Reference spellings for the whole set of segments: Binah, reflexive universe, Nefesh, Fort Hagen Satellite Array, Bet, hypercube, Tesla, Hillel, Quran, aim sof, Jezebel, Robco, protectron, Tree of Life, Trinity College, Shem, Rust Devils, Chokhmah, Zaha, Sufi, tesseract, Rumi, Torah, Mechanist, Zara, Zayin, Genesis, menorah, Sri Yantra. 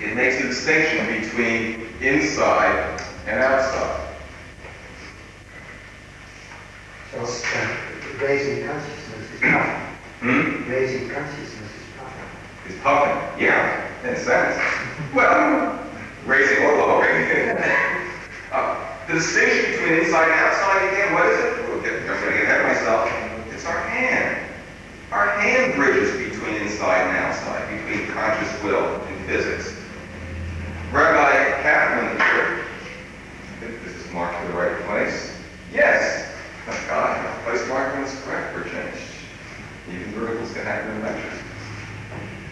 It makes a distinction between inside and outside. So raising consciousness is puffing. Hmm? Raising consciousness is puffing. It's puffing, yeah, in a sense. Well, raising or lowering. The distinction between inside and outside, again, what is it? I'm going to get ahead of myself. It's our hand. Our hand bridges between inside and outside, between conscious will and physics. Rabbi Kaplan here. I think this is marked in the right place. Yes. Thank God, the place marking is correct for change. Even miracles can happen in lectures.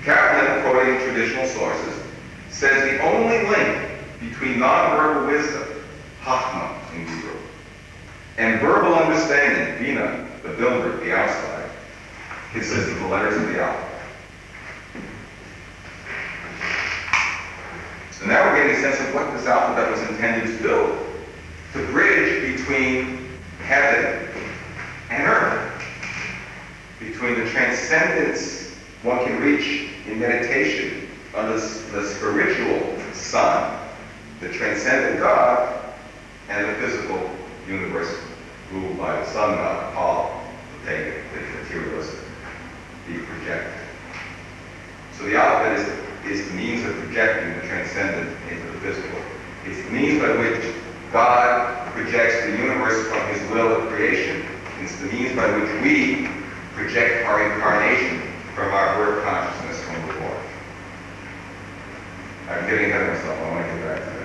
Kaplan, quoting traditional sources, says the only link between nonverbal wisdom, Chokhmah in Hebrew, and verbal understanding, Binah, the builder, the outside, consists of the letters of the alphabet. So now we're getting a sense of what this alphabet was intended to build, to bridge between heaven and earth, between the transcendence one can reach in meditation on the spiritual sun, the transcendent God, and the physical universe ruled by the sun god, Paul, the pagan, the materialist, the projector. So the alphabet is the means of projecting the transcendent into the physical. It's the means by which God projects the universe from his will of creation. It's the means by which we project our incarnation from our birth consciousness from the Lord. I'm getting ahead of myself. I want to get back to that.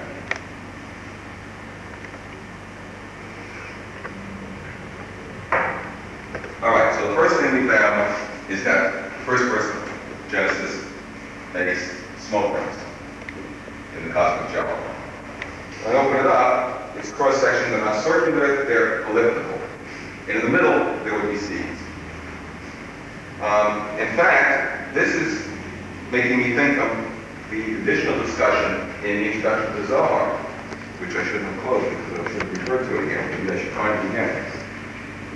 Alright, so the first thing we found is that the first person, Genesis, makes smoke rings in the cosmic jar. When I open it up, its cross sections are not circular, they're elliptical. And in the middle, there would be seeds. In fact, this is making me think of the additional discussion in the introduction to the Zaha, which I shouldn't have quoted because I should refer to it again. Maybe I should find it again.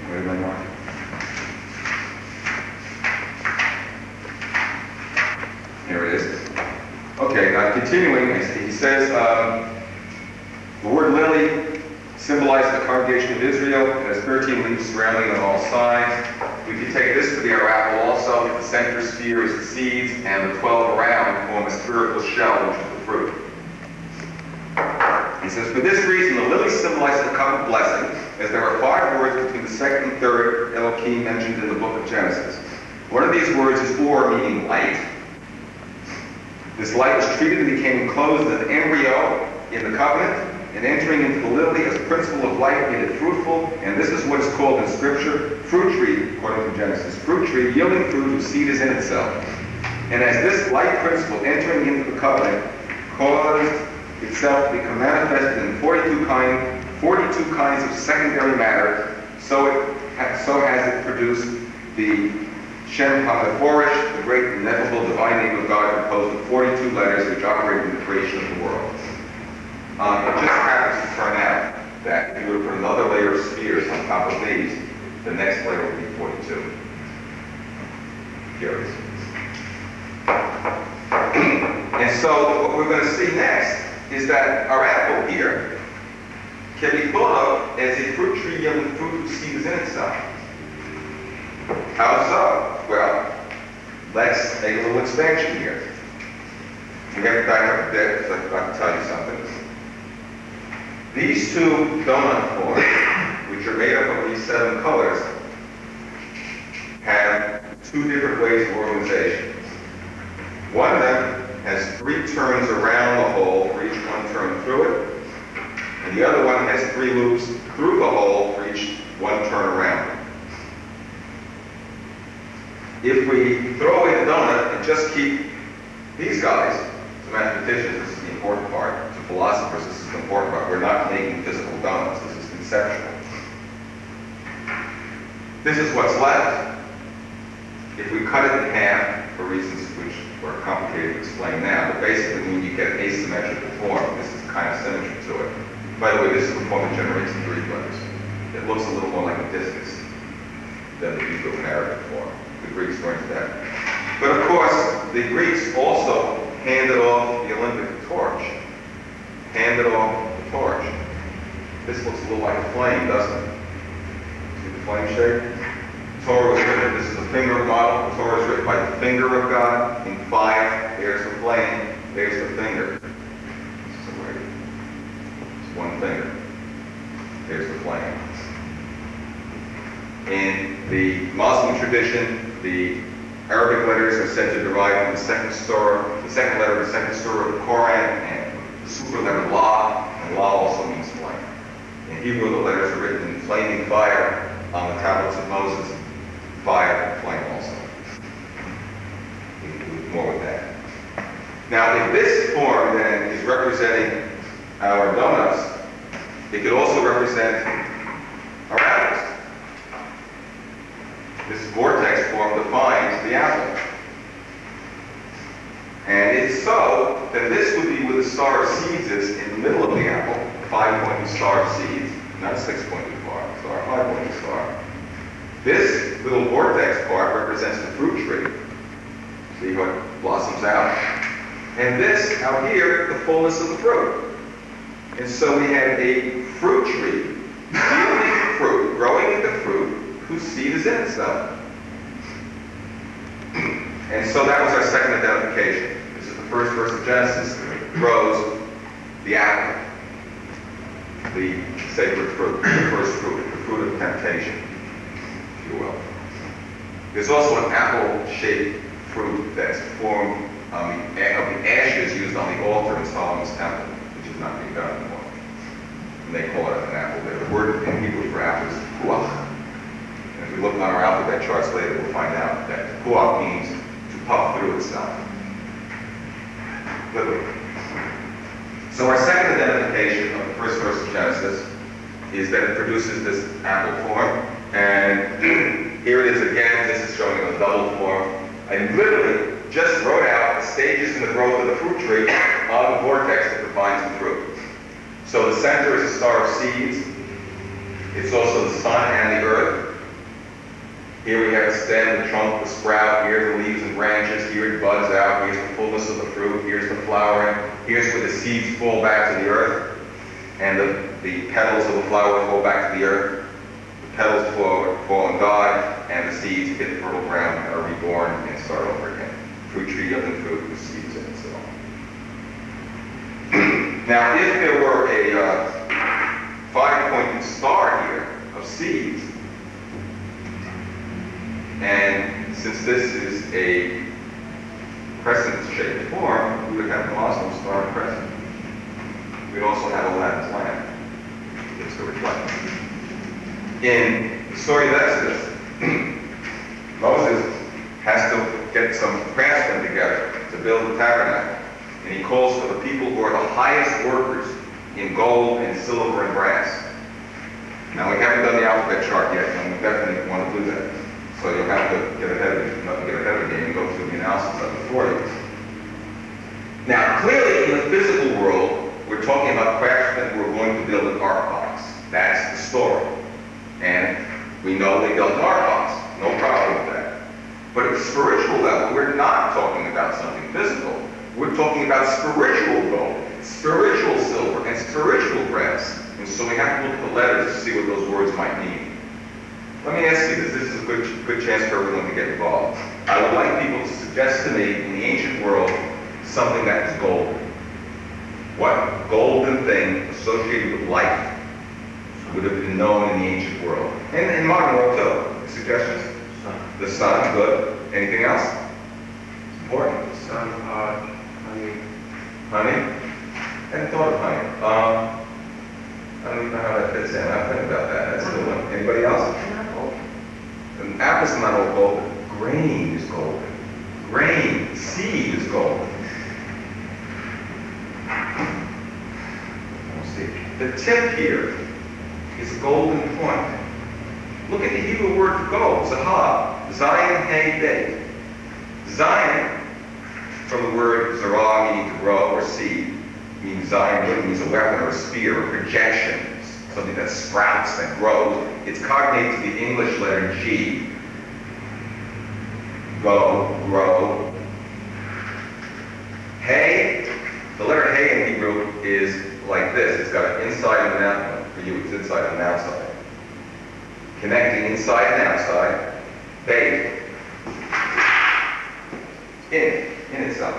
Where did I mark it? Here it is. Okay, now continuing, he says, the word lily symbolizes the congregation of Israel and has 13 leaves surrounding on all sides. We can take this to be our apple also. The center sphere is the seeds, and the 12 around form a spherical shell, which is the fruit. He says, for this reason, the lily symbolizes the cup of blessing, as there are 5 words between the second and third Elohim mentioned in the book of Genesis. One of these words is or, meaning light. This light was treated and became enclosed as an embryo in the covenant, and entering into the lily as principle of life made it fruitful, and this is what is called in Scripture fruit tree, according to Genesis. Fruit tree, yielding fruit whose seed is in itself. And as this light principle entering into the covenant caused itself to become manifested in 42 kinds of secondary matter, so has it produced the Shem HaMeforish, the great ineffable divine name of God, composed of 42 letters which operate in the creation of the world. It just happens to turn out that if you were to put another layer of spheres on top of these, the next layer would be 42. Here it is. And so what we're going to see next is that our apple here can be thought of as a fruit tree yielding fruit whose seed is in itself. How so? Well, let's make a little expansion here. We have to back up a bit because I've got to tell you something. These 2 donut forms, which are made up of these 7 colors, have 2 different ways of organization. One of them has 3 turns around the hole for each 1 turn through it, and the other one has 3 loops through the hole for each 1 turn around it. If we throw away the donut and just keep these guys, to mathematicians, this is the important part, to philosophers, this is the important part. We're not making physical donuts, this is conceptual. This is what's left. If we cut it in half, for reasons which are complicated to explain now, but basically when you get an asymmetrical form, this is the kind of symmetry to it. By the way, this is the form that generates 3 letters. It looks a little more like a discus than the Hebrew and Arabic form. The Greeks were into that. But of course, the Greeks also handed off the Olympic hang it along the torch. This looks a little like a flame, doesn't it? See the flame shape? The Torah was written, this is the finger model. The Torah is written by the finger of God in fire. There's the flame, there's the finger. It's one finger. There's the flame. In the Muslim tradition, the Arabic letters are said to derive from the second surah, the second letter of the second surah of the Quran, and the super letter La, and La also means flame. In Hebrew, the letters are written in flaming fire on the tablets of Moses. Fire, flame also. We can do more with that. Now, if this form then is representing our donuts, it could also represent our apples. This vortex form defines the apple. And if so, then this would be where the star of seeds is in the middle of the apple, 5-pointed star of seeds, not 6-pointed star, 5-pointed star. This little vortex part represents the fruit tree. See how it blossoms out? And this, out here, the fullness of the fruit. And so we have a fruit tree, yielding fruit, growing into fruit, whose seed is in itself. And so that was our second identification. This is the first verse of Genesis. Grows the apple, the sacred fruit, the first fruit, the fruit of temptation, if you will. There's also an apple-shaped fruit that's formed of the ashes used on the altar in Solomon's temple, which is not being done anymore. And they call it an apple there. The word in Hebrew for apple is huach. If we look on our alphabet charts later, we'll find out that kuach means to puff through itself. Literally. So our second identification of the first verse of Genesis is that it produces this apple form. And here it is again. This is showing a double form. I literally just wrote out the stages in the growth of the fruit tree on the vortex that defines the fruit. So the center is a star of seeds. It's also the sun and the earth. Here we have a stem, the trunk, the sprout, here the leaves and branches, here it buds out, here's the fullness of the fruit, here's the flowering, here's where the seeds fall back to the earth, and the petals of the flower fall back to the earth, the petals fall and die, and the seeds hit the fertile ground and are reborn and start over again. Fruit tree yielding fruit with seeds in it, so on. Now, if there were a 5-pointed star here of seeds, and since this is a crescent-shaped form, we would have the Muslim star and crescent. We'd also have a Latin lamp. It's the reflection. In the story of Exodus, Moses has to get some craftsmen together to build the tabernacle. And he calls for the people who are the highest workers in gold and silver and brass. Now, we haven't done the alphabet chart yet, and we definitely want to do that. So you'll have to get ahead of the game and go through the analysis of it for you. Now, clearly in the physical world, we're talking about craftsmen who are going to build an art box. That's the story. And we know they built an art box. No problem with that. But at the spiritual level, we're not talking about something physical. We're talking about spiritual gold, spiritual silver, and spiritual brass. And so we have to look at the letters to see what those words might mean. Let me ask you this. This is a good chance for everyone to get involved. I would like people to suggest to me, in the ancient world, something that is golden. What golden thing associated with life would have been known in the ancient world? And in modern world, too. Suggestions? Sun. The sun, good. Anything else? It's important. Sun, honey. Honey? I hadn't thought of honey. I don't even know how that fits in. I've think about that. That's the one. Anybody else? An apple's not all golden. Grain is golden. Grain, seed is golden. See. The tip here is a golden point. Look at the Hebrew word for gold, Zaha, Zayin, Hei, Bet. Zion, from the word Zara, meaning to grow or seed, means Zion means a weapon or a spear or projection. Something that sprouts, that grows. It's cognate to the English letter G. Go, grow. Hey, the letter Hey in Hebrew is like this. It's got an inside and an outside. For you, it's inside and outside. Connecting inside and outside. Bait. In itself.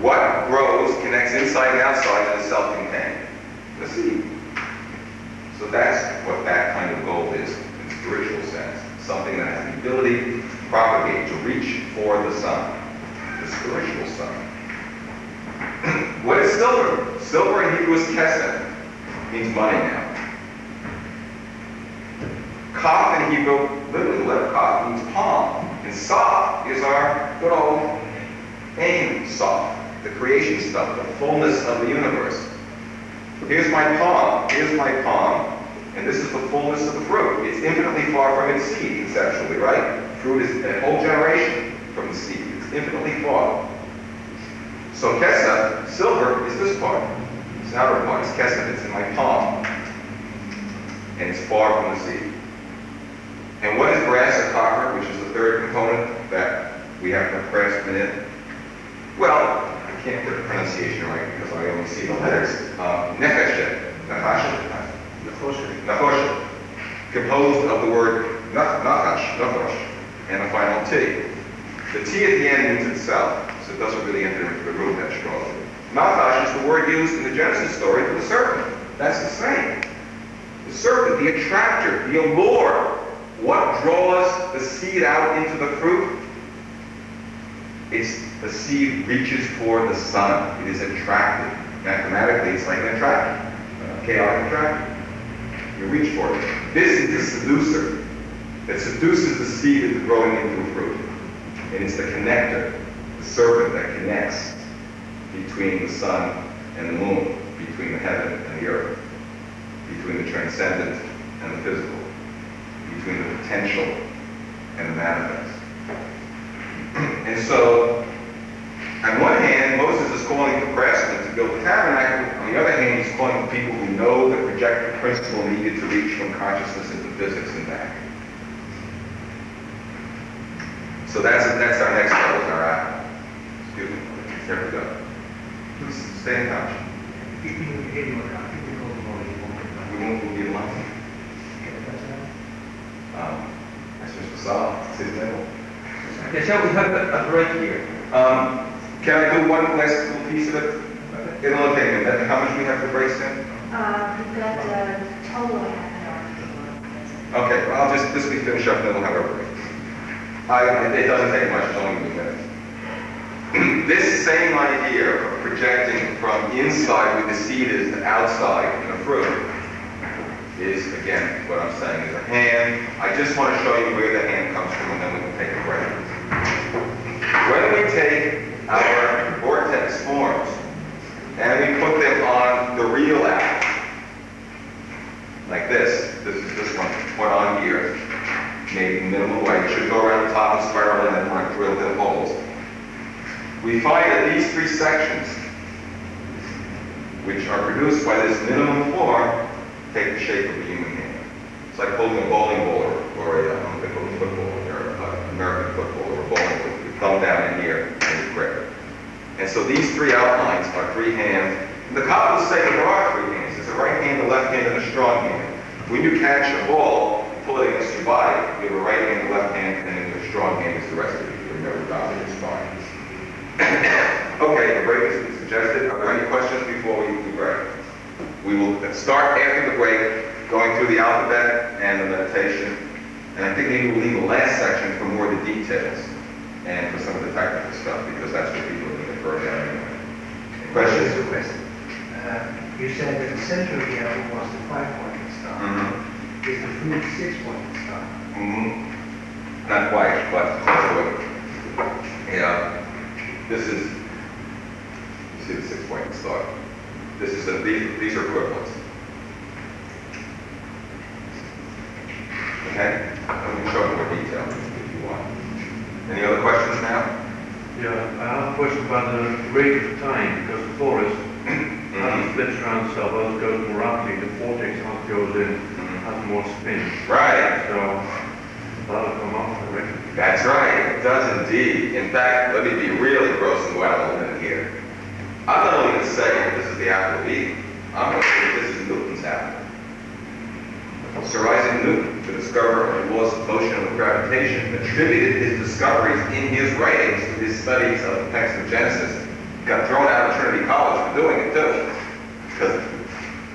What grows connects inside and outside in a self-contained. The seed. So that's what that kind of goal is in spiritual sense. Something that has the ability to propagate, to reach for the sun. The spiritual sun. What is silver? Silver in Hebrew is keseh. Means money now. Koth in Hebrew, literally the letter Koth, means palm. And sof is our good old aim sof, the creation stuff, the fullness of the universe. Here's my palm, and this is the fullness of the fruit. It's infinitely far from its seed, conceptually, right? Fruit is a whole generation from the seed. It's infinitely far. So keseh, silver, is this part. This outer part is keseh. It's in my palm. And it's far from the seed. And what is brass or copper, which is the third component that we have to grasp in? Well, I can't get the pronunciation right because I only see the letters. Nefesh, Nefesh, composed of the word nachash, and a final T. The T at the end means itself. It doesn't really enter into the room that strongly. Nefesh is the word used in the Genesis story for the serpent. That's the same. The serpent, the attractor, the allure. What draws the seed out into the fruit? It's the seed reaches for the sun. It is attracted. Mathematically, it's like an attractor. Chaotic attractor. You reach for it. This is the seducer that seduces the seed into growing into a fruit. And it's the connector. The serpent that connects between the sun and the moon, between the heaven and the earth, between the transcendent and the physical, between the potential and the manifest. And so, on one hand, Moses is calling the craftsmen to build the tabernacle. On the other hand, he's calling the people who know the projective principle needed to reach from consciousness into physics and back. So that's our next level, is our act. There we go. Stay in touch. We won't be alone. That's just bizarre. It's his level. Okay, shall we have a break here? Can I do one last little piece of it? It'll take me. How much do we have to break in? We've got total half an hour. Okay, well, I'll just this week finish up and then we'll have our break. It doesn't take much, it's only 2 minutes. This same idea of projecting from inside where the seed is to outside in the fruit is, again, what I'm saying is a hand. I just want to show you where the hand comes from, and then we can take a break. When we take our vortex forms and we put them on the real act, like this is this one on here, made in the minimal way. It should go around the top and spiral and then like drill little holes. We find that these three sections, which are produced by this minimum form, take the shape of a human hand. It's like holding a bowling ball or a football, or American football or a bowling ball. You thumb down in here and you grip it. And so these three outlines are three hands. And the Kabbalists say that there are three hands. There's a right hand, a left hand, and a strong hand. When you catch a ball, you pull it against your body. You have a right hand, a left hand, and then your strong hand is the rest of you. You remember about your spine. Okay, the break is suggested. Are there any questions before we break? We will start after the break, going through the alphabet and the meditation. And I think maybe we'll leave the last section for more of the details and for some of the technical stuff, because that's what people are looking for anyway. Questions? Here's a question. You said that the center of the apple was the 5-pointed star. Mm-hmm. Is the fruit 6-pointed star? Mm-hmm. Not quite, but close to it. Yeah. This is, you see the 6-pointed star. This is these are equivalents. Okay? I'm going to show you more detail if you want. Any other questions now? Yeah, I have a question about the rate of time, because the forest flips around itself, as goes more rapidly, the vortex half goes in, has more spin. Right. So that'll come up correctly. That's right, it does indeed. In fact, let me be really gross and wild in here. I'm not only going to say, this is reality, I'm going to say this is Newton's happening. Sir Isaac Newton, the discoverer of the laws of motion and gravitation, attributed his discoveries in his writings to his studies of the text of Genesis. He got thrown out of Trinity College for doing it too, because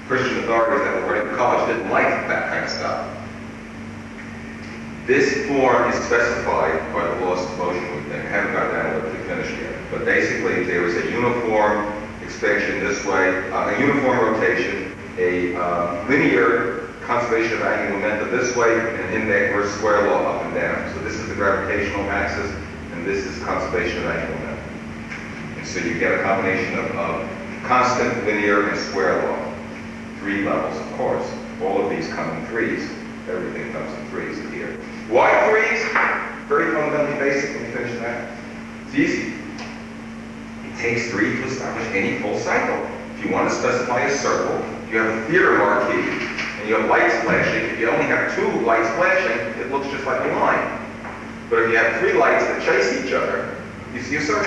Christian authorities that were running the college didn't like that kind of stuff. This form is specified by the laws of motion. We haven't got that analytically finished yet, but basically there is a uniform expansion this way, a uniform rotation, a linear conservation of angular momentum this way, and inverse square law up and down. So this is the gravitational axis, and this is conservation of angular momentum. And so you get a combination of constant, linear, and square law. Three levels, of course. All of these come in threes. Everything comes in threes here. Why threes? Very fundamentally basic. Let me finish that. It's easy. It takes three to establish any full cycle. If you want to specify a circle, you have a theater marquee, and you have lights flashing. If you only have two lights flashing, it looks just like a line. But if you have three lights that chase each other, you see a circle.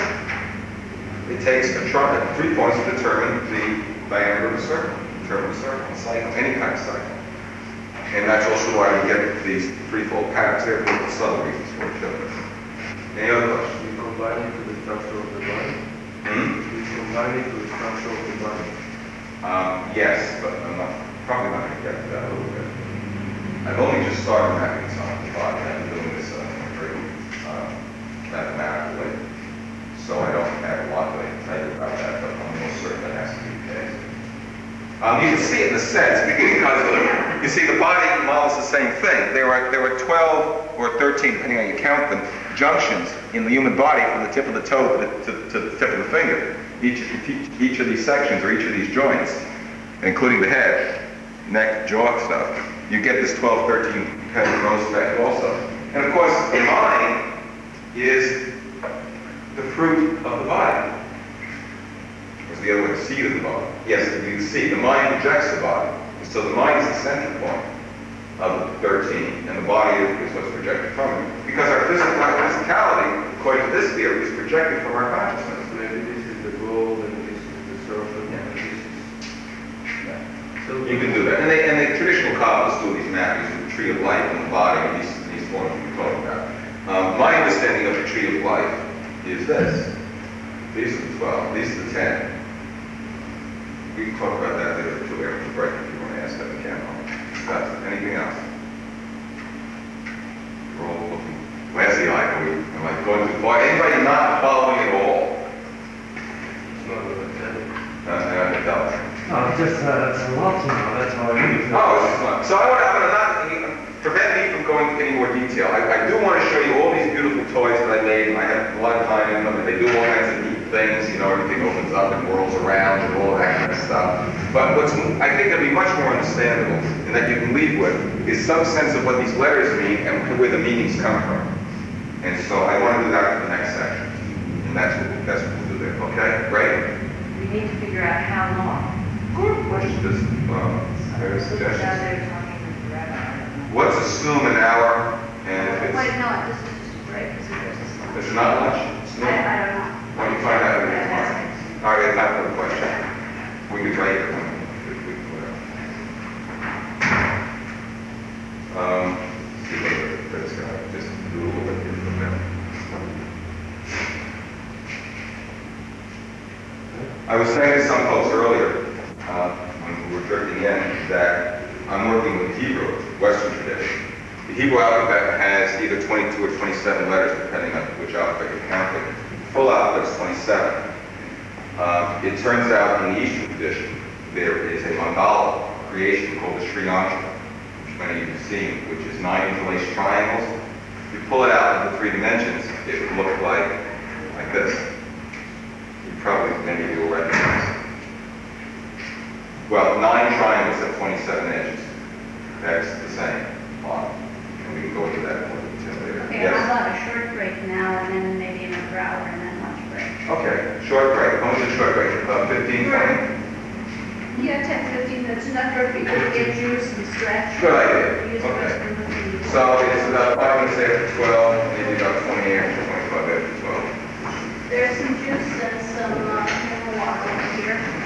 It takes a trumpet, 3 points to determine the diameter of a circle, determine the circle, cycle, any kind of cycle. And that's also why we get these threefold patterns there, but the subtle reasons for each other. Any other questions? We combine it with the structure of the body. We combine it with the structure of the body. Yes, but I'm not. Probably not going to get to that a little bit. I've only just started mapping some of the body. I'm doing this very mathematically, so I don't have a lot to tell you about that, but I'm almost certain that has to be the case. You can see it in a sense, because you see the body models the same thing. There were 12 or 13, depending on how you count them, junctions in the human body from the tip of the toe to the tip of the finger. Each of these sections or each of these joints, including the head, neck, jaw stuff, you get this 12, 13 head of gross fat also. And of course, the mind is the fruit of the body. It's the other way, the seed of the body. Yes, you see, the mind rejects the body. So the mind is the center point of the 13, and the body is what's projected from it. Because our physicality, according to this theory, is projected from our consciousness. Maybe this is the goal, and this is the circle. You can do that. And the traditional Kabbalists do these mappings of the Tree of Life and the body, and these forms we're talking about. My understanding of the Tree of Life is this. These are the 12. These are the 10. We can talk about that later, too, after the break, if you want to ask that in camera. Anything else? We're all looking. Where's the eye? Am I going too far? Anybody not following at all? It's not what I tell you. Oh, just a lot to know, that's all I need. Oh, it's fun. So I want to prevent me from going into any more detail. I do want to show you all these beautiful toys that I made, and I have a lot of time in them, and they do all kinds of neat things, you know, everything opens up and whirls around and all that kind of stuff. But what's, I think, going to be much more understandable, and that you can leave with, is some sense of what these letters mean and where the meanings come from. And so I want to do that for the next section. And that's what we'll do there, okay? Great. We need to figure out how long. Let's assume an hour, and if it's... Wait, no, this is just a break. There's not much? It's no, I don't know. Why don't you find out in the tomorrow? All right, that's not the question. We can try it. Let's just do a little bit here from now. I was saying to some folks earlier, when we were drifting in, that I'm working with Hebrew, Western tradition. The Hebrew alphabet has either 22 or 27 letters, depending on which alphabet you're counting. The full alphabet is 27. It turns out in the Eastern tradition, there is a mandala creation called the Sri Yantra, which many of you have seen, which is 9 interlaced triangles. If you pull it out into 3 dimensions, it would look like this. You probably, many of you will recognize it. Well, 9 triangles at 27 edges. That's the same model. And we can go into that more detail later. Okay, yes. How about a short break now, and then maybe another hour, and then lunch break? Okay, short break. How much is a short break? About 15, 20? Yeah, 10, 15 minutes. Enough for people to get juice and stretch. Good idea. Okay. So it's about 5 minutes after 12, maybe about 20 after 25 after 12. There's some juice and some water here.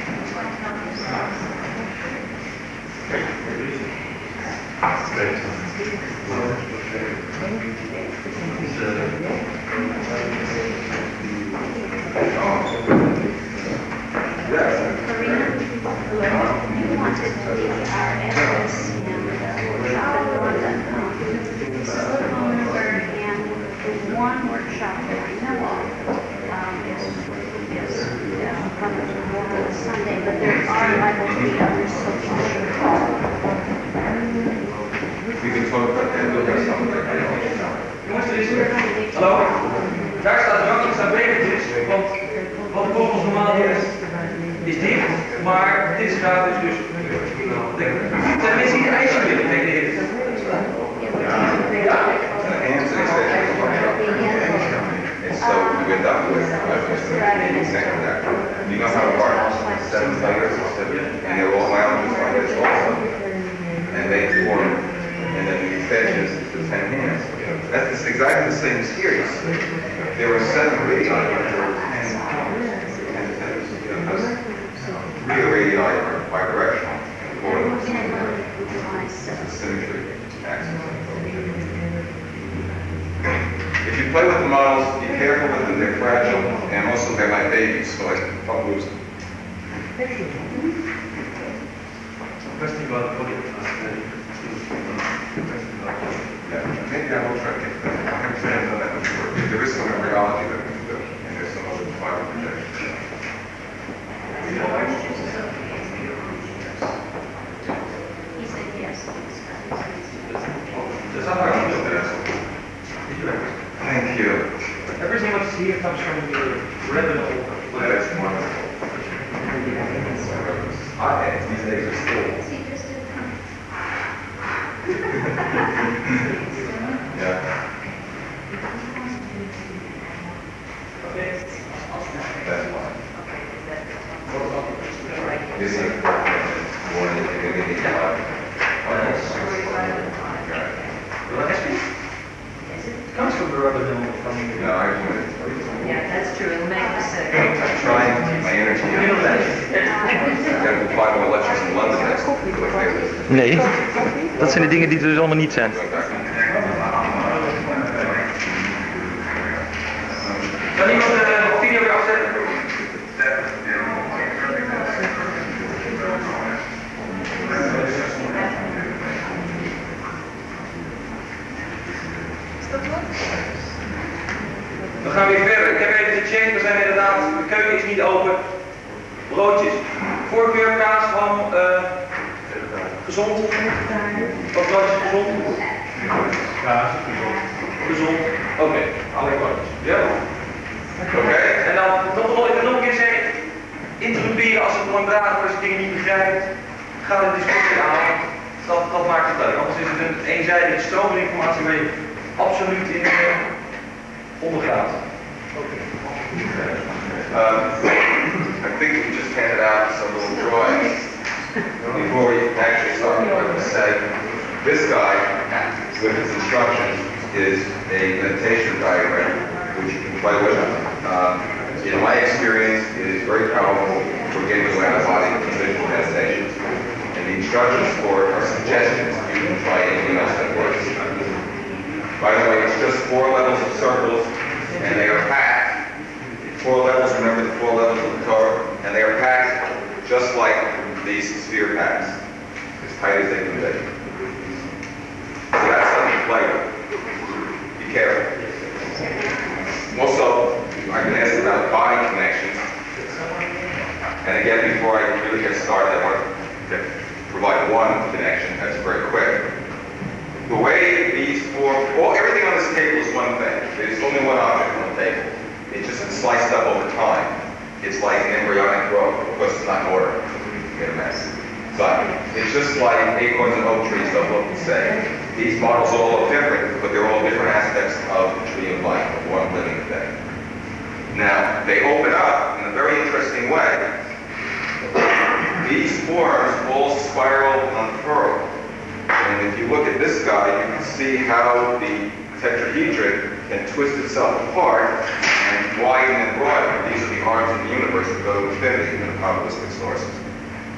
Nee, dat zijn de dingen die er dus allemaal niet zijn. Kan iemand de video weer afzetten? We gaan weer verder. Ik heb even gecheckt, we zijn inderdaad, de keuken is niet open. Broodjes. Voorkeur kaas van... gezond. Wat was het gezond? Kaas, gezond. Gezond. Oké, alle kwartjes. Ja? Oké. En dan nog een keer zeggen, interrumperen als het gewoon draagt wordt, als je dingen niet begrijpt. Ga de discussie aan, dat maakt het leuk. Anders is het een eenzijdige stroom informatie waar je absoluut in ondergaat. Oké. I think we just handed out some little drawings. Before we actually start to say, this guy, with his instructions, is a meditation diagram, which you can play with. In my experience, it is very powerful for getting away out of body and visual meditations. And the instructions for it are suggestions. You can try anything else that works. By the way, it's just 4 levels of circles, and they are packed. 4 levels, remember the 4 levels of the Torah, and they are packed just like these sphere packs, as tight as they can be. So that's something to play with. Be careful. Also, I've been asked about body connections. And again, before I really get started, I want to provide one connection that's very quick. The way these four, everything on this table is one thing. There's only one object on the table. It's just been sliced up over time. It's like an embryonic growth. Of course, it's not in order. Get a mess. But it's just like acorns and oak trees don't look the same. These models all look different, but they're all different aspects of the tree of life, of one living thing. Now, they open up in a very interesting way. These forms all spiral and furrow. And if you look at this guy, you can see how the tetrahedron can twist itself apart and widen and broaden. These are the arms of the universe that go to infinity in the probabilistic sources.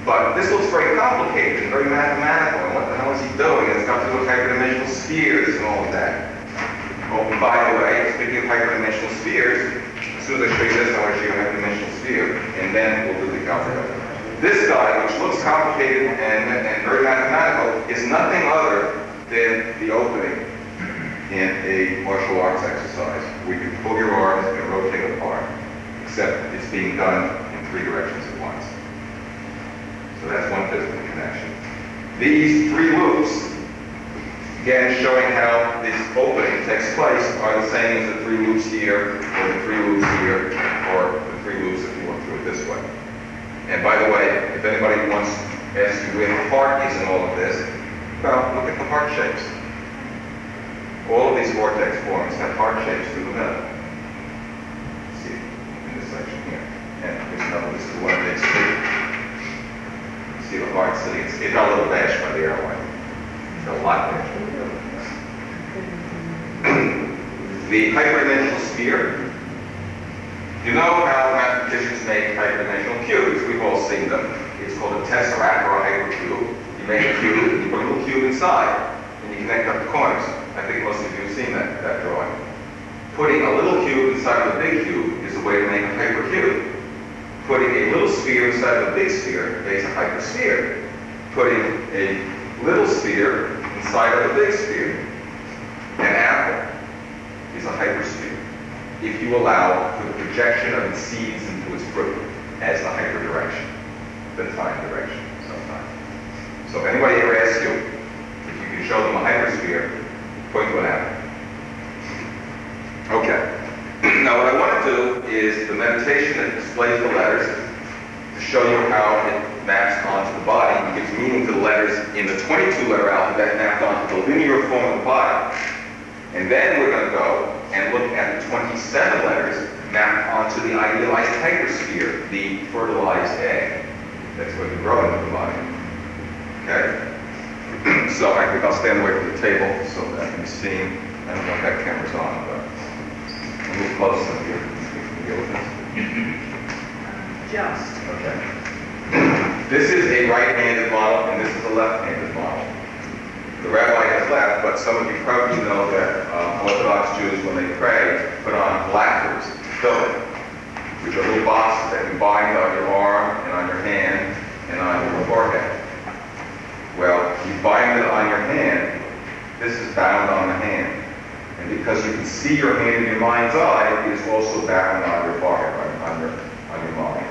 But this looks very complicated, very mathematical, and what the hell is he doing? It's got to do with hyperdimensional spheres and all of that. Oh, by the way, speaking of hyperdimensional spheres, as soon as I show you this, I want to show you a hyperdimensional sphere, and then we'll do the calculus. This guy, which looks complicated and very mathematical, is nothing other than the opening in a martial arts exercise, where you pull your arms and rotate apart, except it's being done in three directions at once. So that's one physical connection. These three loops, again showing how this opening takes place, are the same as the three loops here, or the three loops here, or the three loops if you look through it this way. And by the way, if anybody wants to ask you where the heart is in all of this, well, look at the heart shapes. All of these vortex forms have heart shapes through the middle. See, in this section here. And here's another, this is one of these. See the heart sitting. It got a little dashed by the airline. It got a lot dashed by the airline. The hyperdimensional sphere. You know how mathematicians make hyperdimensional cubes. We've all seen them. It's called a tesseract or a hypercube. You make a cube, you put a little cube inside, and you connect up the corners. I think most of you have seen that drawing. Putting a little cube inside of a big cube is a way to make a hypercube. Putting a little sphere inside of a big sphere makes a hypersphere. Putting a little sphere inside of a big sphere, an apple, is a hypersphere, if you allow for the projection of its seeds into its fruit as the hyperdirection, the time direction sometimes. So if anybody ever asks you if you can show them a hypersphere, point to an apple. Okay. Now what I want to do is the meditation that displays the letters to show you how it maps onto the body and gives meaning to the letters in the 22-letter alphabet mapped onto the linear form of the body. And then we're going to go and look at the 27 letters mapped onto the idealized hypersphere, the fertilized egg. That's where they grow into the body. Okay? So I think I'll stand away from the table so that I can be seen. I don't know if that camera's on, but... A little closer here. Can you deal with this? Just. Okay. This is a right-handed model, and this is a left-handed model. The rabbi has left, but some of you probably know that Orthodox Jews, when they pray, put on blackers, filling, which are little boxes that you bind on your arm and on your hand and on your forehead. Well, you bind it on your hand. This is bound on the hand. And because you can see your hand in your mind's eye, it is also bound on your forehead, on your mind.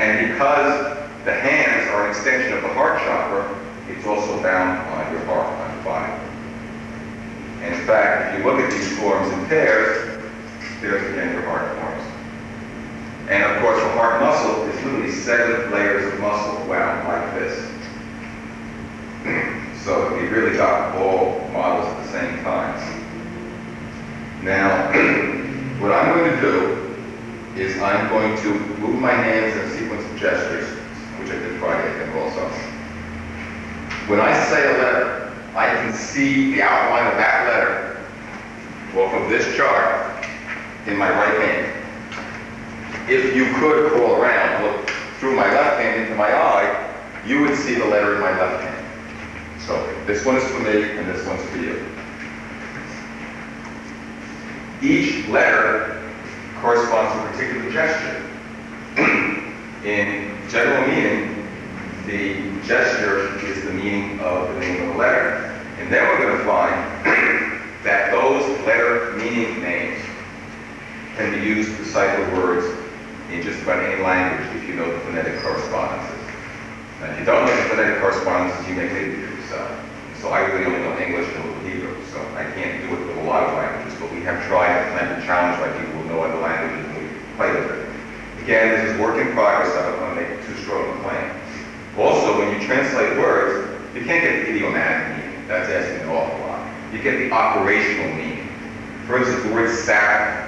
And because the hands are an extension of the heart chakra, it's also bound on your heart, on your body. And in fact, if you look at these forms in pairs, there's again your heart forms. And of course, the heart muscle is literally 7 layers of muscle wound like this. So we really got all models at the same time. Now, what I'm going to do is I'm going to move my hands in a sequence of gestures, which I did Friday, I think, also. When I say a letter, I can see the outline of that letter, well, from this chart, in my right hand. If you could crawl around, look through my left hand into my eye, you would see the letter in my left hand. So, this one is for me, and this one's for you. Each letter corresponds to a particular gesture. In general meaning, the gesture is the meaning of the name of the letter. And then we're going to find that those letter meaning names can be used to decipher words in just about any language if you know the phonetic correspondences. Now, if you don't know the phonetic correspondences, you make it yourself. So I really only know English and a little Hebrew, so I can't do it with a lot of languages. But we have tried and planned and challenged by people who know other languages and we play with it. Again, this is work in progress. I don't want to make it too strong a claim. Also, when you translate words, you can't get the idiomatic meaning. That's asking an awful lot. You get the operational meaning. For instance, the word Sabbath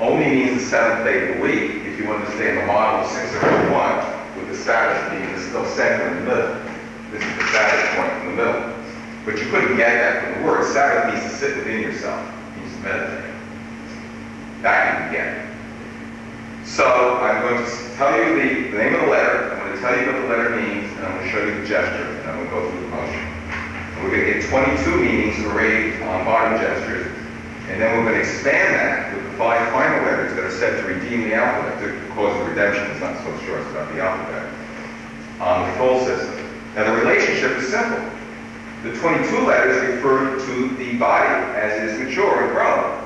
only means the 7th day of the week if you understand the model of 601, with the Sabbath being the still center in the middle. This is the Sabbath point in the middle. But you couldn't get that from the word. Sabbath means to sit within yourself. It means to meditate. That you can get. So I'm going to tell you the name of the letter. tell you what the letter means, and I'm going to show you the gesture, and I'm going to go through the motion. And we're going to get 22 meanings arrayed on bottom gestures, and then we're going to expand that with the 5 final letters that are said to redeem the alphabet, to cause the redemption. It's not so sure it's about the alphabet, on the full system. Now the relationship is simple. The 22 letters refer to the body as it is mature and grown.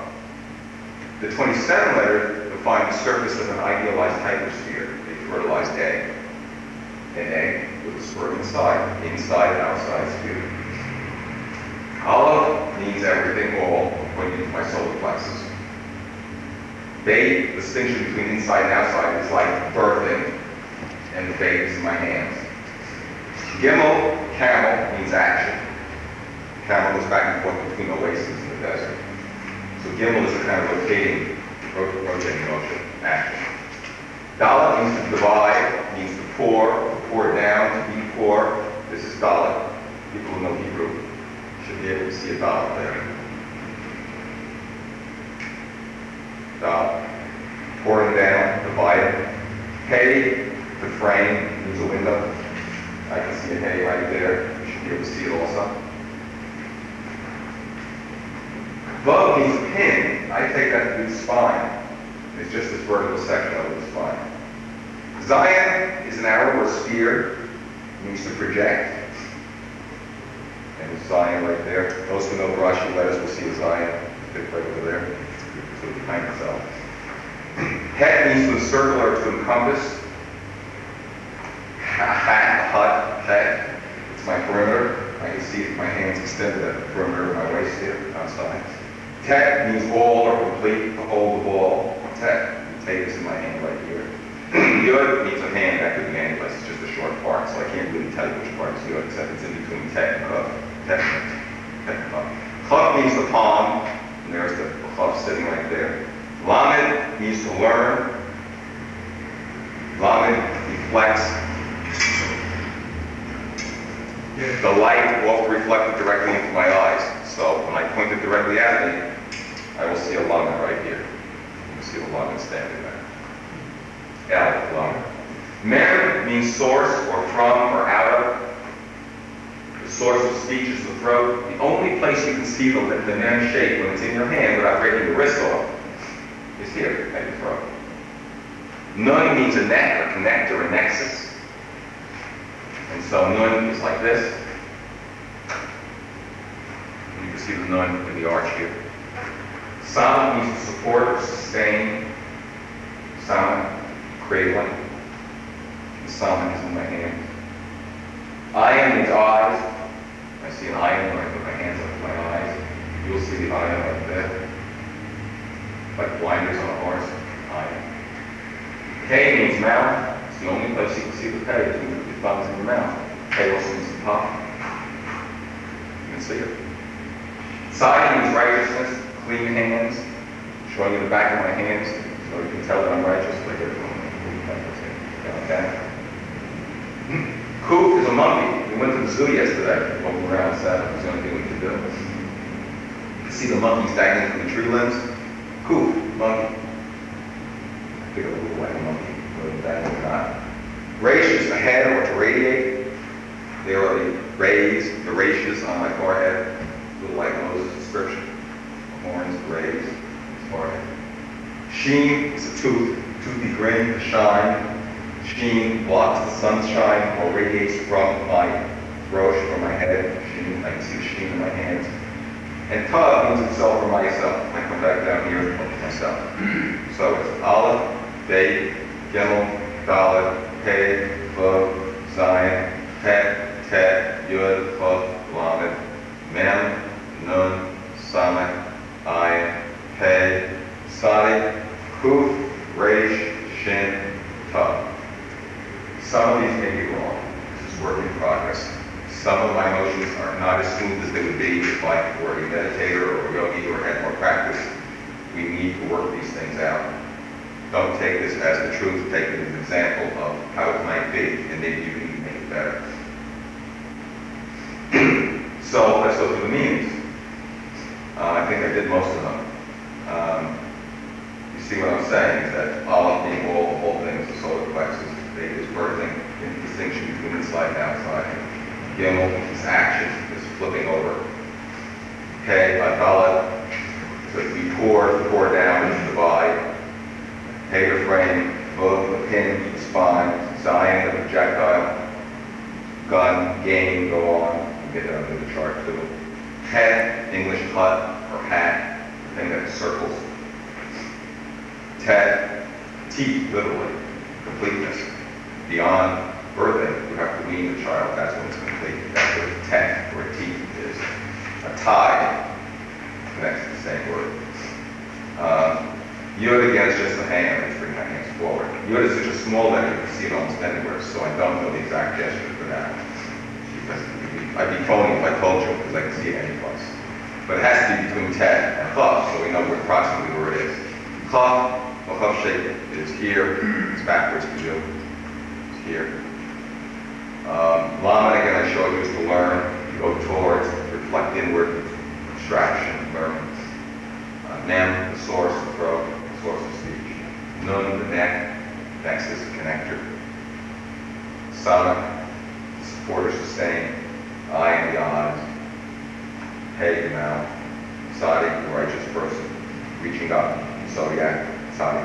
The 27 letters define the surface of an idealized hypersphere, a fertilized egg. An egg with a sperm inside and outside sphere. Aleph means everything, all, pointing to my solar plexus. Bay, the distinction between inside and outside is like birthing, and the bay is in my hands. Gimel, camel, means action. Camel goes back and forth between oases and the desert. So gimel is a kind of rotating motion, action. Dalet means to divide, means to pour down, to be poor. This is dalet. People who know Hebrew should be able to see a dalet there. Dalet, pouring down, dividing. Hei, the frame, means a window. I can see a hay right there. You should be able to see it also. Vav means pin. I take that to be the spine. It's just this vertical section of the spine. Zion is an arrow or sphere. It means to project. And there's Zion right there. Those who know the Rashi letters will see a Zion. It's right over there. So behind itself. Het means to encircle or to encompass. It's my perimeter. I can see it with my hands extended at the perimeter of my waist here, outside. Tet means all or complete, to hold the ball. Tet, you take this in my hand right here. Yud means a hand, that could be any place, it's just a short part, so I can't really tell you which part is Yud, except it's in between Tet and Koth. Koth means the palm, and there's the Koth sitting right there. Lamed means to learn. Lamed reflects. The light will reflect directly into my eyes. So when I point it directly at me, I will see a lamed right here. You will see the lamed standing there. El, lamed. Mem means source, or from, or out of. The source of speech is the throat. The only place you can see the mem shape when it's in your hand without breaking your wrist off is here, at your throat. Nun means a neck, or connect, or a nexus. And so nun is like this. You can see the nun in the arch here. Sam means to support or sustain. Sam, cradling. The sam is in my hand. Ayin means eyes. I see an ayin when I put my hands up to my eyes. You'll see the ayin like that. Like blinders on a horse. Ayin. K means mouth. It's the only place you can see the pay. Thumbs in your mouth. Hey, also means the top. You can see it. Side means righteousness, clean hands. I'm showing you the back of my hands so you can tell that I'm righteous. Like that. Kof is a monkey. We went to the zoo yesterday. Walking around Saturday. It's the only thing we could do. You can see the monkeys dangling from the tree limbs. Kof, monkey. I think of a little white monkey, but that is not. Ratius, the head, or to radiate. There are the rays, the ratius on my forehead, a little like Moses' description. Horns, rays, his forehead. Sheen is a tooth, toothy grin, the shine. Sheen blocks the sunshine or radiates from my rosh, from my head. Sheen, I can see the sheen in my hands. And Tav means itself or myself. I come back down here and look myself. So it's Aleph, Beit, Gimel, Dalet, Hei, Vav, Zion, Het, Tet, Yud, Vav, Lamed, Mem, Nun, Samet, Ayin, Hei, Sadi, Kuf, Resh, Shin, Tav. Some of these may be wrong. This is work in progress. Some of my motions are not as smooth as they would be if I were a meditator or a yogi or had more practice. We need to work these things out. Don't take this as the truth, take it as an example of how it might be, and maybe you can make it better. So let's go through the meanings. I think I did most of them. You see what I'm saying is that all of the whole things, the solar plexus, is birthing into distinction between inside and outside. Gimel is action, is flipping over. Hei, Adalat, so we pour down, and divide. Hei, refrain, move, the pin, the spine, Zion, the projectile, gun, game, go on. You get down to the chart too. Tet, English hut or hat, the thing that circles. Tet, teeth, literally, completeness. Beyond birthing, you have to wean the child, that's when it's complete. That's what tet or teeth is. A tie connects to the same word. Yod again is just the hand, I just bring my hands forward. Yod is such a small letter, you can see it almost anywhere, so I don't know the exact gesture for that. I'd be phony if I told you, because I can see it any place. But it has to be between tet and chof, so we know approximately where it is. Chof, or chof shape, is here, it's backwards to you, it's here. Laman, again, I showed you, is to learn, you go towards, reflect inward, abstraction, learning. Nam, the source, the throat, the source of speech. Nun, the neck, nexus, the connector. Sana, the supporter, sustain. I am the eyes. Hey, the mouth. Sadi, the righteous person. Reaching up. Zodiac, Sadi.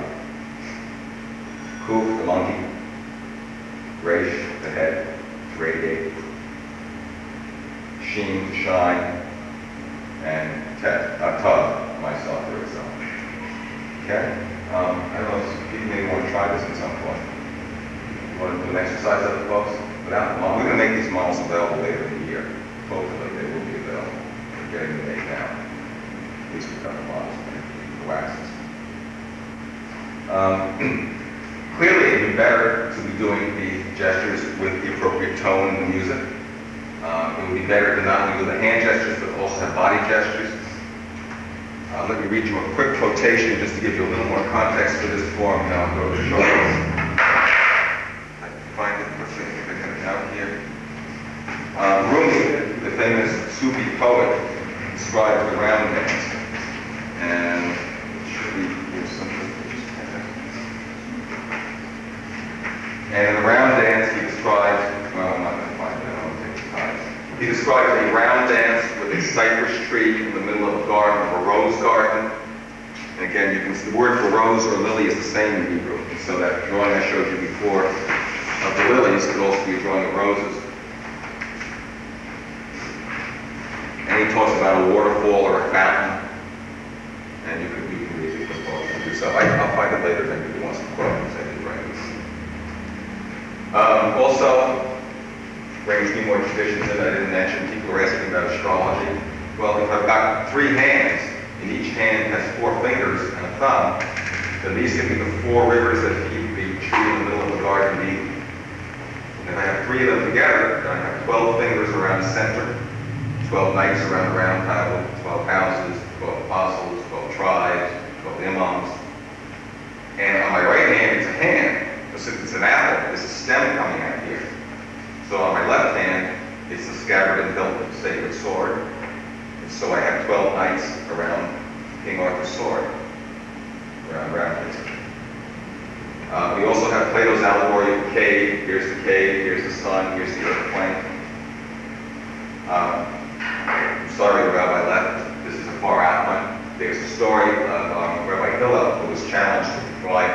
Kuf, the monkey. Resh, the head. Radiate. Sheen, the shine. And Tav, myself, for example. Okay? I don't know if you may want to try this at some point. You want to do an exercise of the folks? Without the model. We're going to make these models available later in the year. Hopefully they will be available. We're getting them made now. At least we've got the models for access. Clearly it would be better to be doing the gestures with the appropriate tone and music. It would be better to not only do the hand gestures but also have body gestures. Let me read you a quick quotation just to give you a little more context for this form, and I'll go to the short. Rumi, the famous Sufi poet, describes the round dance, and should we give something? And in the round dance, he describes, well, I'm not going to find it, I don't want to take the time. He describes a round dance with a cypress tree in the middle of a garden, of a rose garden. And again, you can see the word for rose or lily is the same in Hebrew, and so that drawing I showed you before of the lilies could also be a drawing of roses. And he talks about a waterfall or a fountain. And you can read the quote for yourself. I'll find it later, maybe if you want some quotes. I didn't write this. Also, brings me more traditions that I didn't mention. People are asking about astrology. Well, if I've got three hands, and each hand has four fingers and a thumb, then these could be the four rivers that feed the tree in the middle of the garden of Eden. And if I have three of them together, then I have 12 fingers around the center. 12 knights around the round table, 12 houses, 12 apostles, 12 tribes, 12 imams. And on my right hand, it's a hand. It's an apple. It's a stem coming out here. So on my left hand, it's the scabbard and hilt of the sacred sword. And so I have 12 knights around King Arthur's sword, around Raffles. We also have Plato's allegory of the cave. Here's the cave. Here's the sun. Here's the earth plane. I'm sorry the rabbi left. This is a far out one. There's a story of Rabbi Hillel, who was challenged to provide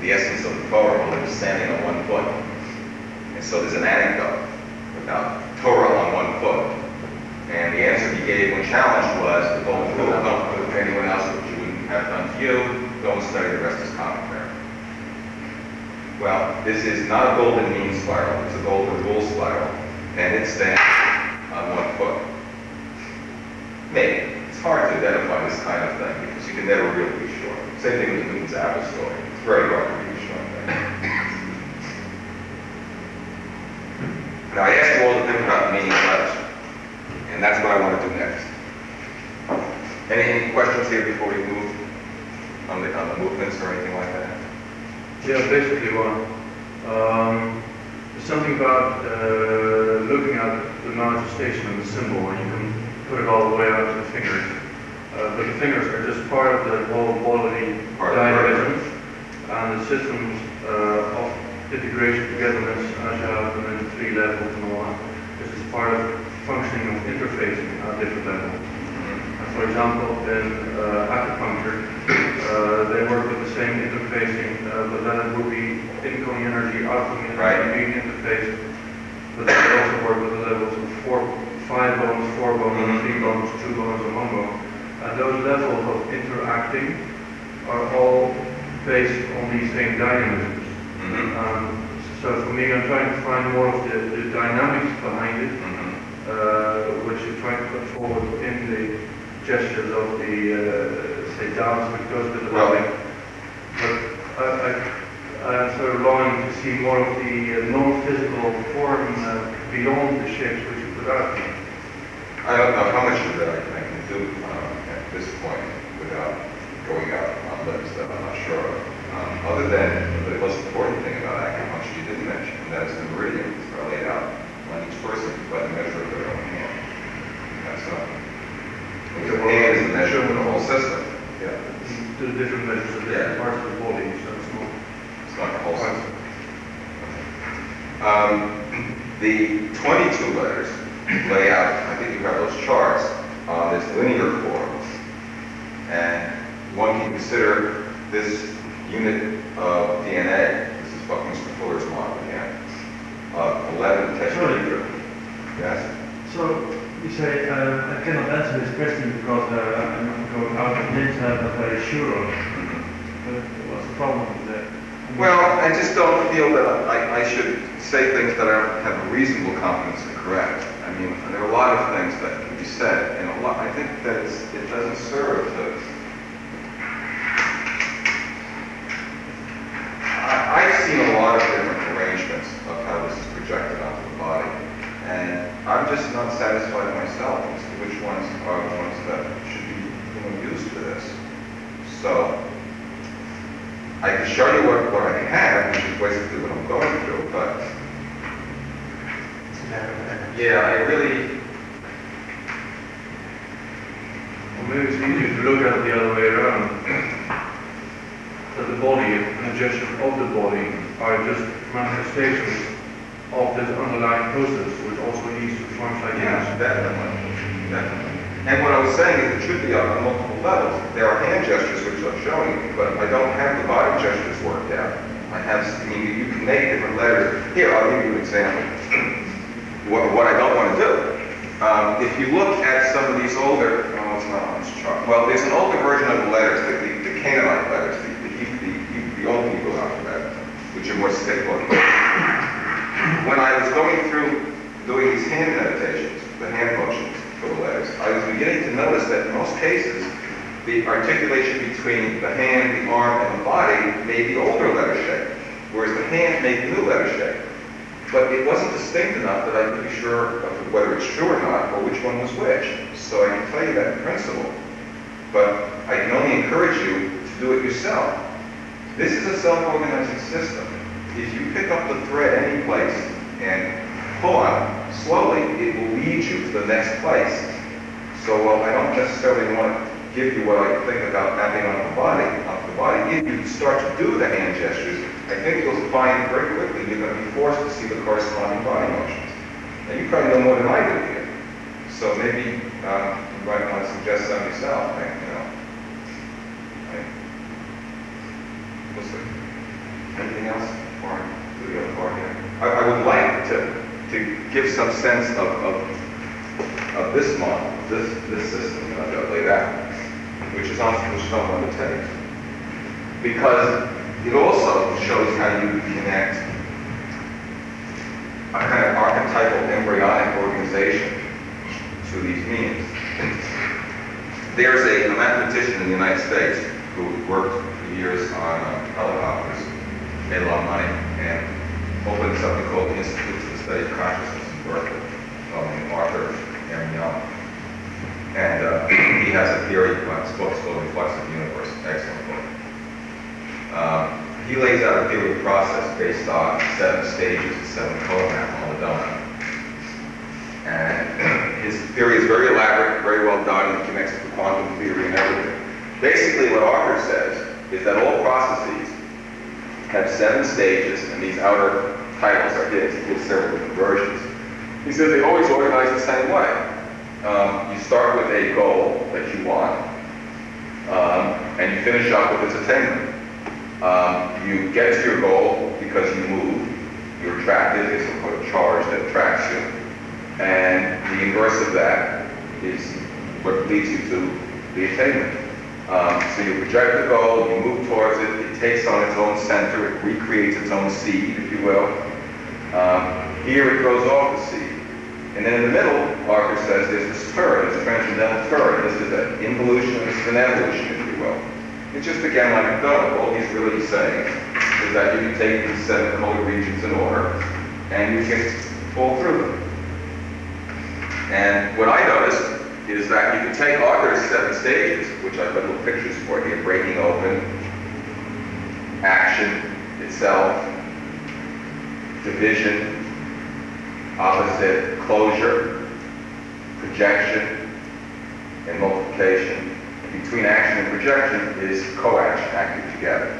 the essence of the Torah while he was standing on one foot. And so there's an anecdote about Torah on one foot. And the answer he gave when challenged was, don't put it to anyone else what you wouldn't have done to you. Don't study the rest of commentary. Well, this is not a golden mean spiral. It's a golden rule spiral. And it stands on one foot. Maybe. It's hard to identify this kind of thing because you can never really be sure. Same thing with Newton's apple story. It's very hard to be sure of that. Now I asked you all to think about meaning letters, and that's what I want to do next. Any questions here before we move on the movements or anything like that? Yeah, basically one. Something about looking at the manifestation of the symbol, and you can put it all the way out to the fingers. But the fingers are just part of the whole bodily dynamism, and the systems of integration, togetherness, ajahn, and then three levels and all that. This is part of functioning of interfacing at different levels. For example, in acupuncture, they work with the same interfacing, but then it would be incoming energy, outgoing energy, right, being interfaced. But they also work with the levels of five bones, four bones, mm-hmm, 3 bones, 2 bones, and 1 bone. And those levels of interacting are all based on these same dynamisms. Mm-hmm. So for me, I'm trying to find more of the dynamics behind it, mm-hmm, which you're trying to put forward in the gestures of the, say, dance, which goes with the loving. But I'm sort of longing to see more of the non-physical form beyond the shapes which you put out. I don't know how much of that I can do at this point without going out on limbs that I'm not sure of. Other than the most important thing about acupuncture you didn't mention, and that is the meridians are laid out on each person by the measure of their own hand. That's the hand is the measure of the whole system. Yeah. To the different measures of different parts of the body, so it's not the whole system. The 22 letters lay out, I think you have those charts, there's linear forms. And one can consider this unit of DNA. This is Buckminster Fuller's model again. 11 tetrahedron. Yes? So, you say, I cannot answer this question because I'm going out of names I'm not very sure of. What's the problem with that? Well, I just don't feel that I should say things that I have a reasonable confidence are correct. I mean, there are a lot of things that can be said, and a lot, I think that it doesn't serve to... I've seen a lot of different arrangements of how this is projected onto the body, and I'm just not satisfied myself as to which ones are the ones that should be used for this. So, I can show you what I have, which is basically what I'm going through, but... Yeah, I really... Well, maybe it's easier to look at it the other way around. That the body and the gesture of the body are just manifestations of this underlying process, which also needs to form like this. Definitely. And what I was saying is it should be on multiple levels. There are hand gestures which I'm showing you, but I don't have the body gestures worked out. I mean, you can make different letters. Here, I'll give you an example. what I don't want to do. If you look at some of these older, oh, it's not on this chart. Well, there's an older version of the letters, the Canaanite letters, the old people alphabet, which are more stable. When I was going through doing these hand meditations, the hand motions for the letters, I was beginning to notice that in most cases, the articulation between the hand, the arm, and the body made the older letter shape, whereas the hand made the new letter shape. But it wasn't distinct enough that I could be sure of whether it's true or not, or which one was which. So I can tell you that in principle. But I can only encourage you to do it yourself. This is a self-organizing system. If you pick up the thread any place and pull on it slowly, it will lead you to the next place. So while I don't necessarily want to give you what I think about mapping on the body, if you start to do the hand gestures, I think you'll find very quickly you're going to be forced to see the corresponding body motions. Now you probably know more than I do here. So maybe you might want to suggest some yourself. Right? You know. Right. We'll see. Anything else? I would like to give some sense of this model, this system that I've laid out, which is often which someone would take. Because it also shows how you connect a kind of archetypal embryonic organization to these means. There's a mathematician in the United States who worked for years on helicopters, made a lot of money, and opened something called the Institute for the Study of Consciousness in Berkeley, named Arthur Young. And he has a theory, his book's called Reflexive Universe, excellent book. He lays out a theory of process based on 7 stages and 7 color maps on the donut. And his theory is very elaborate, very well done, and connects to the quantum theory and everything. Basically, what Arthur says is that all processes have seven stages, and these outer titles are his several conversions. He says they always organize the same way. You start with a goal that you want, and you finish up with its attainment. You get to your goal because you move. You're attracted, it's a sort of charge that attracts you. And the inverse of that is what leads you to the attainment. So you project the goal, you move towards it, it takes on its own center, it recreates its own seed, if you will. Here it goes off the seed. And then in the middle, Arthur says, there's this turn, this transcendental turn. This is an involution, this is an evolution, if you will. It's just again like a donut. All he's really saying is that you can take these seven holy regions in order and you can pull through them. And what I noticed is that you can take Arthur's seven stages, which I put little pictures for here, breaking open, action itself, division, opposite, closure, projection, and multiplication. And between action and projection is co-action, acting together.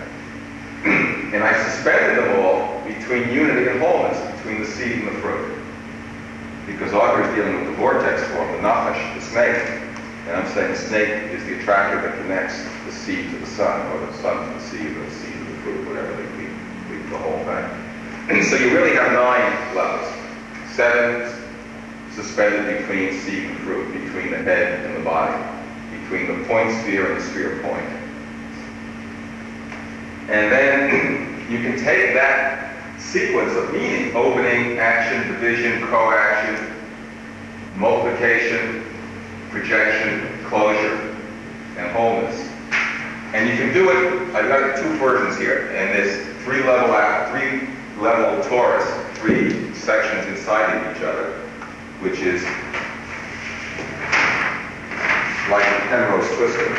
And I suspended them all between unity and wholeness, between the seed and the fruit. Because Arthur is dealing with the vortex form, the nefesh, the snake. And I'm saying the snake is the attractor that connects the seed to the sun, or the sun to the seed, or the seed to the fruit, whatever they lead the whole thing. So you really have 9 levels. 7 suspended between seed and fruit, between the head and the body, between the point sphere and the sphere point. And then you can take that sequence of meaning, opening, action, division, co-action, multiplication, projection, closure, and wholeness. And you can do it, I've got 2 versions here, and there's 3-level torus, 3 sections inside of each other, which is like a Penrose twister,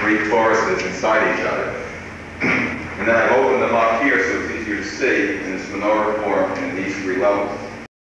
3 toruses inside each other. And then I've opened them up here so it's easier to see in this menorah form in these 3 levels.